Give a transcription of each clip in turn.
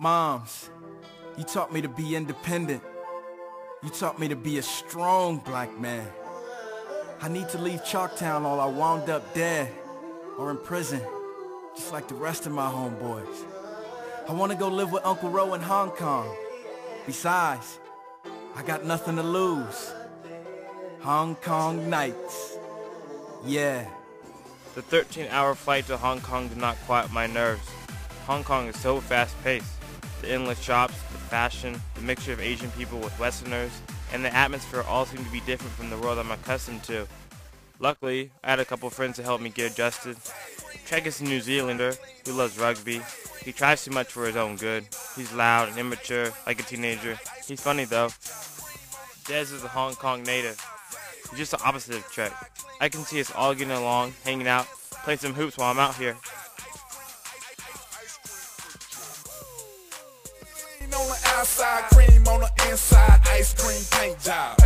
Moms, you taught me to be independent. You taught me to be a strong black man. I need to leave Chalktown or I wound up dead or in prison, just like the rest of my homeboys. I want to go live with Uncle Ro in Hong Kong. Besides, I got nothing to lose. Hong Kong Nights. Yeah. The 13-hour flight to Hong Kong did not quiet my nerves. Hong Kong is so fast-paced. The endless shops, the fashion, the mixture of Asian people with Westerners, and the atmosphere all seemed to be different from the world I'm accustomed to. Luckily, I had a couple friends to help me get adjusted. Trek is a New Zealander who loves rugby. He tries too much for his own good. He's loud and immature, like a teenager. He's funny though. Dez is a Hong Kong native. He's just the opposite of Trek. I can see us all getting along, hanging out, playing some hoops while I'm out here. On the outside, cream on the inside, ice cream paint job.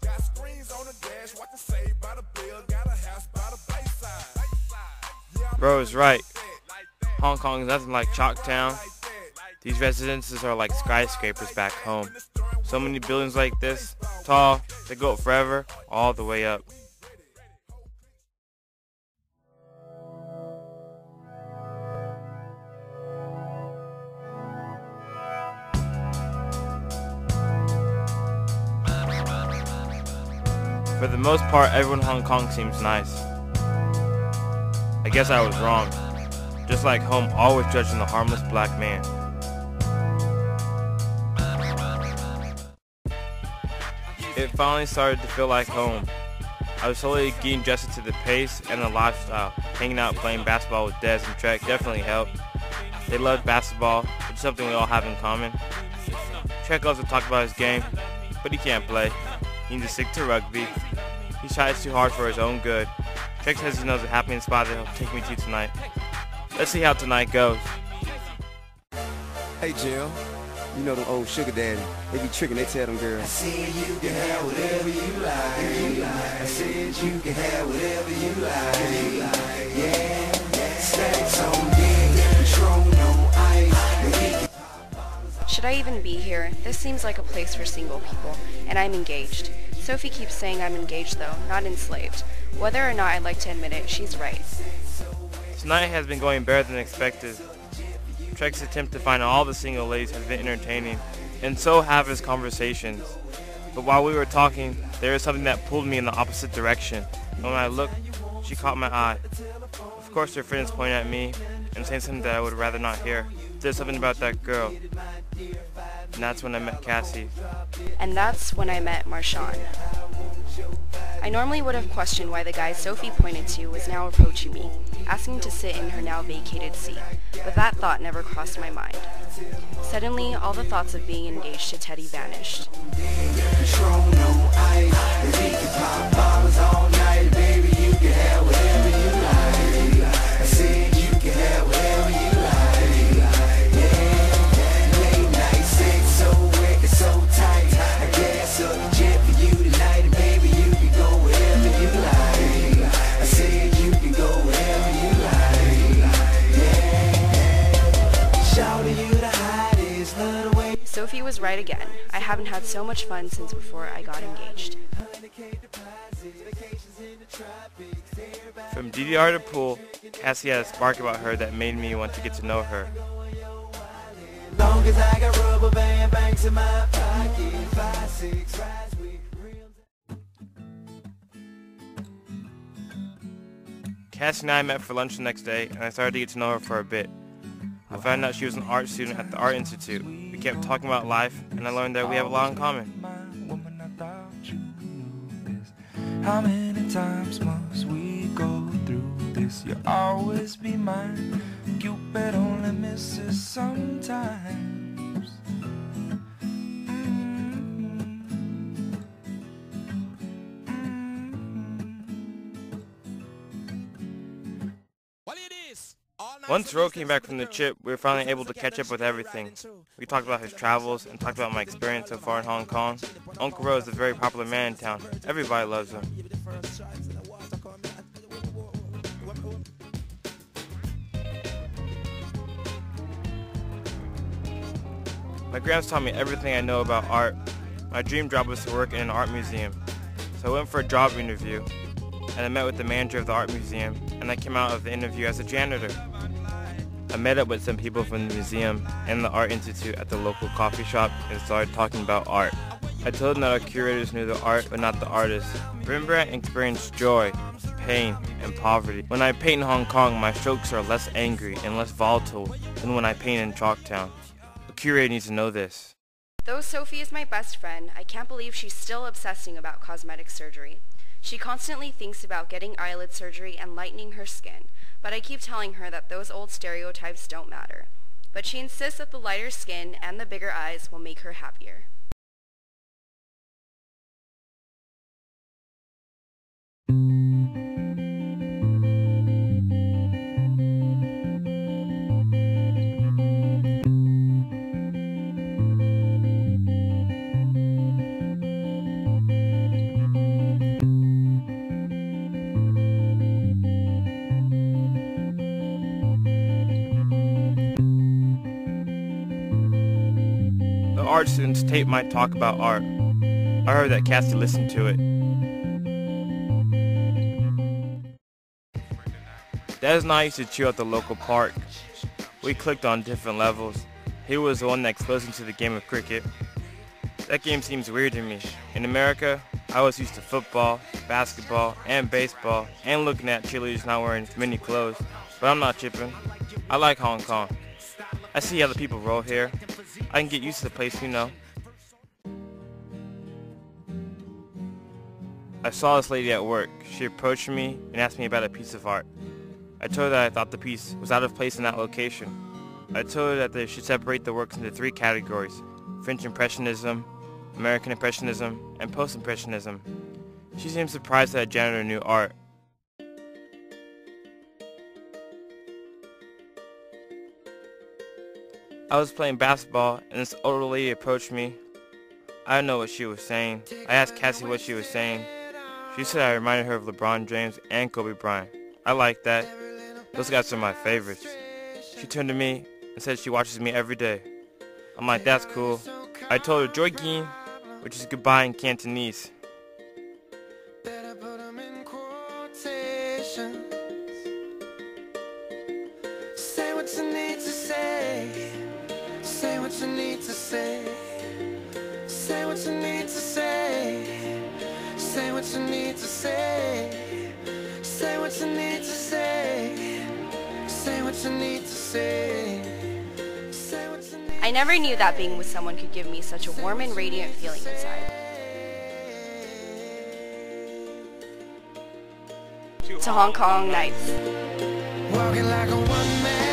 Got screens on the dash, what to say by the bill, got a house by the bayside. Bro is right. Hong Kong is nothing like Chalktown. These residences are like skyscrapers back home. So many buildings like this, tall, they go up forever, all the way up. For the most part, everyone in Hong Kong seems nice. I guess I was wrong. Just like home, always judging the harmless black man. It finally started to feel like home. I was slowly getting adjusted to the pace and the lifestyle. Hanging out playing basketball with Dez and Trek definitely helped. They love basketball, which is something we all have in common. Trek loves to talk about his game, but he can't play. He needs to stick to rugby. He tries too hard for his own good. Trek says he knows a happening spot that he'll take me to tonight. Let's see how tonight goes. Hey Jill, you know them old sugar daddy. They be tricking, they tell them girls. I said you can have whatever you like. I said you can have whatever you like. Yeah, stacks on deck, control no ice. Should I even be here? This seems like a place for single people, and I'm engaged. Sophie keeps saying I'm engaged though, not enslaved. Whether or not I'd like to admit it, she's right. Tonight has been going better than expected. Trek's attempt to find all the single ladies has been entertaining, and so have his conversations. But while we were talking, there was something that pulled me in the opposite direction. And when I looked, she caught my eye. Of course her friends pointed at me and saying something that I would rather not hear. There's something about that girl. And that's when I met Cassie. And that's when I met Marshawn. I normally would have questioned why the guy Sophie pointed to was now approaching me, asking to sit in her now vacated seat, but that thought never crossed my mind. Suddenly, all the thoughts of being engaged to Teddy vanished. Sophie was right again. I haven't had so much fun since before I got engaged. From DDR to pool, Cassie had a spark about her that made me want to get to know her. Cassie and I met for lunch the next day, and I started to get to know her for a bit. I found out she was an art student at the Art Institute. We kept talking about life, and I learned that we have a lot in common. How many times must we go through this? You'll always be mine. Cupid only misses sometimes. Once Ro came back from the trip, we were finally able to catch up with everything. We talked about his travels and talked about my experience so far in Hong Kong. Uncle Ro is a very popular man in town. Everybody loves him. My grams taught me everything I know about art. My dream job was to work in an art museum. So I went for a job interview, and I met with the manager of the art museum, and I came out of the interview as a janitor. I met up with some people from the museum and the Art Institute at the local coffee shop and started talking about art. I told them that our curators knew the art, but not the artist. Rembrandt experienced joy, pain, and poverty. When I paint in Hong Kong, my strokes are less angry and less volatile than when I paint in Chalktown. A curator needs to know this. Though Sophie is my best friend, I can't believe she's still obsessing about cosmetic surgery. She constantly thinks about getting eyelid surgery and lightening her skin, but I keep telling her that those old stereotypes don't matter. But she insists that the lighter skin and the bigger eyes will make her happier. Art students taped my talk about art. I heard that Cassie listened to it. Dez and I used to chill at the local park. We clicked on different levels. He was the one that exposed me to the game of cricket. That game seems weird to me. In America, I was used to football, basketball, and baseball, and looking at cheerleaders not wearing many clothes. But I'm not chipping. I like Hong Kong. I see how the people roll here. I can get used to the place, you know. I saw this lady at work. She approached me and asked me about a piece of art. I told her that I thought the piece was out of place in that location. I told her that they should separate the works into three categories: French Impressionism, American Impressionism, and Post-Impressionism. She seemed surprised that a janitor knew art. I was playing basketball and this older lady approached me. I didn't know what she was saying. I asked Cassie what she was saying. She said I reminded her of LeBron James and Kobe Bryant. I like that. Those guys are my favorites. She turned to me and said she watches me every day. I'm like, that's cool. I told her Joy Gein, which is goodbye in Cantonese. I never knew that being with someone could give me such a warm and radiant feeling inside. To Hong Kong Nights. Walking like a one man.